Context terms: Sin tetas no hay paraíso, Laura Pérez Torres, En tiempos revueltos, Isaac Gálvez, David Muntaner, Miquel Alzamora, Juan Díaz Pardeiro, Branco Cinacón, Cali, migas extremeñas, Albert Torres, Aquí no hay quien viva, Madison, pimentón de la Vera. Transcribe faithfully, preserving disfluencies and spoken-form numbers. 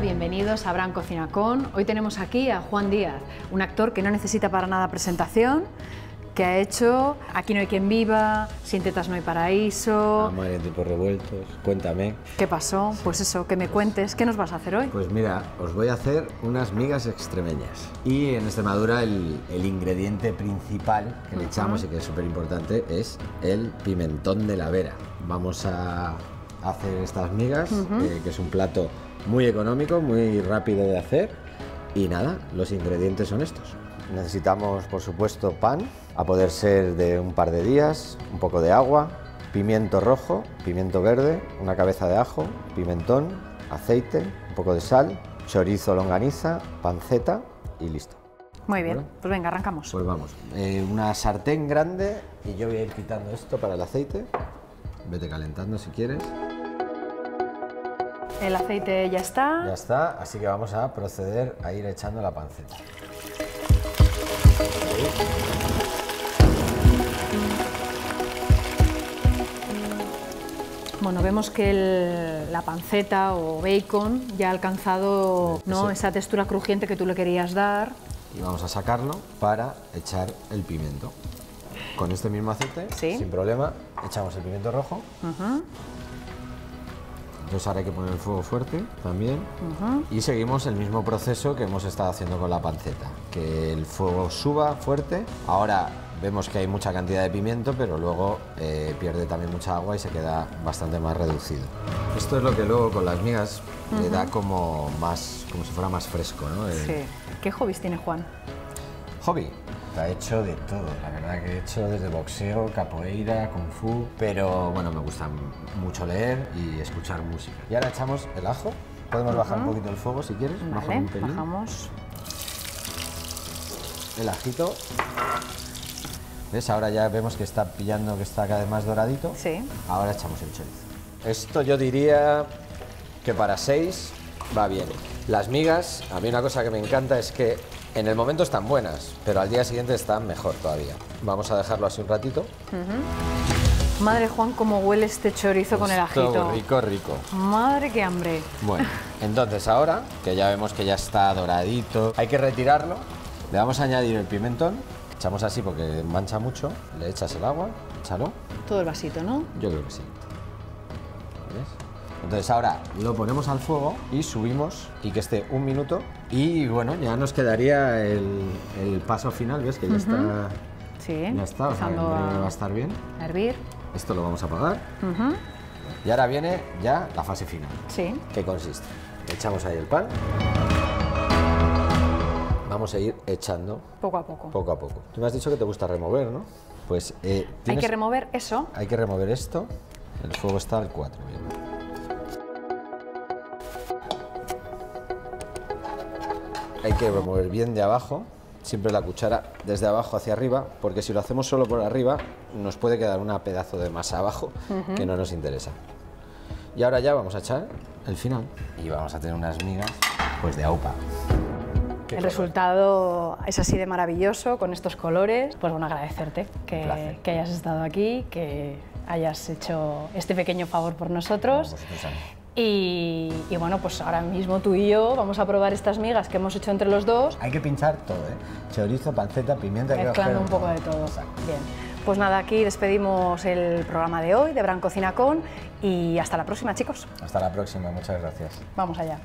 Hola, bienvenidos a Branco Cinacón. Hoy tenemos aquí a Juan Díaz, un actor que no necesita para nada presentación, que ha hecho Aquí no hay quien viva, Sin tetas no hay paraíso... Amar en tiempos revueltos, Cuéntame... ¿Qué pasó? Sí. Pues eso, que me cuentes. ¿Qué nos vas a hacer hoy? Pues mira, os voy a hacer unas migas extremeñas. Y en Extremadura el, el ingrediente principal que le uh-huh. echamos y que es súper importante es el pimentón de la Vera. Vamos a hacer estas migas, uh-huh. eh, que es un plato muy económico, muy rápido de hacer. Y nada, los ingredientes son estos. Necesitamos, por supuesto, pan, a poder ser de un par de días, un poco de agua, pimiento rojo, pimiento verde, una cabeza de ajo, pimentón, aceite, un poco de sal, chorizo longaniza, panceta y listo. Muy bien, ¿Vale? pues venga, arrancamos. Pues vamos, eh, una sartén grande y yo voy a ir quitando esto para el aceite. Vete calentando si quieres. El aceite ya está. Ya está, así que vamos a proceder a ir echando la panceta. Bueno, vemos que el, la panceta o bacon ya ha alcanzado sí, ¿no? esa textura crujiente que tú le querías dar. Y vamos a sacarlo para echar el pimiento. Con este mismo aceite, ¿Sí? sin problema, echamos el pimiento rojo. Uh-huh. Entonces ahora hay que poner el fuego fuerte también. Uh-huh. Y seguimos el mismo proceso que hemos estado haciendo con la panceta. Que el fuego suba fuerte. Ahora vemos que hay mucha cantidad de pimiento, pero luego eh, pierde también mucha agua y se queda bastante más reducido. Esto es lo que luego con las migas uh-huh. le da como más, como si fuera más fresco, ¿no? El... Sí. ¿Qué hobbies tiene Juan? Hobby. He hecho de todo, la verdad que he hecho desde boxeo, capoeira, kung fu, pero bueno, me gusta mucho leer y escuchar música. Y ahora echamos el ajo, podemos uh-huh. bajar un poquito el fuego si quieres, vale, bajar un pelín. Bajamos. El ajito, ¿ves? Ahora ya vemos que está pillando, que está cada vez más doradito. Sí. Ahora echamos el chorizo. Esto yo diría que para seis va bien. Las migas, a mí una cosa que me encanta es que en el momento están buenas, pero al día siguiente están mejor todavía. Vamos a dejarlo así un ratito. Uh-huh. Madre Juan, cómo huele este chorizo Esto con el ajito. Rico, rico. Madre, qué hambre. Bueno, entonces ahora, que ya vemos que ya está doradito, hay que retirarlo. Le vamos a añadir el pimentón. Echamos así porque mancha mucho. Le echas el agua, échalo. Todo el vasito, ¿no? Yo creo que sí. ¿Ves? Entonces ahora lo ponemos al fuego y subimos y que esté un minuto. Y bueno, ya nos quedaría el, el paso final, ¿ves? Que ya uh-huh. está, sí. ya está, o sea, va a estar bien. A hervir. Esto lo vamos a apagar. Uh-huh. Y ahora viene ya la fase final. Sí. ¿Qué consiste? Echamos ahí el pan. Vamos a ir echando. Poco a poco. Poco a poco. Tú me has dicho que te gusta remover, ¿no? Pues eh, tienes... Hay que remover eso. Hay que remover esto. El fuego está al cuatro, bien. Hay que remover bien de abajo, siempre la cuchara desde abajo hacia arriba, porque si lo hacemos solo por arriba nos puede quedar un pedazo de masa abajo uh-huh. que no nos interesa. Y ahora ya vamos a echar el final y vamos a tener unas migas pues de aupa. El resultado es así de maravilloso, con estos colores. Pues bueno, agradecerte que, que hayas estado aquí, que hayas hecho este pequeño favor por nosotros. Vamos, Y, y bueno, pues ahora mismo tú y yo vamos a probar estas migas que hemos hecho entre los dos. Hay que pinchar todo, ¿eh? Chorizo, panceta, pimienta... Mezclando un poco de todo. Exacto. Bien. Pues nada, aquí despedimos el programa de hoy de Branco Cinacón y hasta la próxima, chicos. Hasta la próxima, muchas gracias. Vamos allá.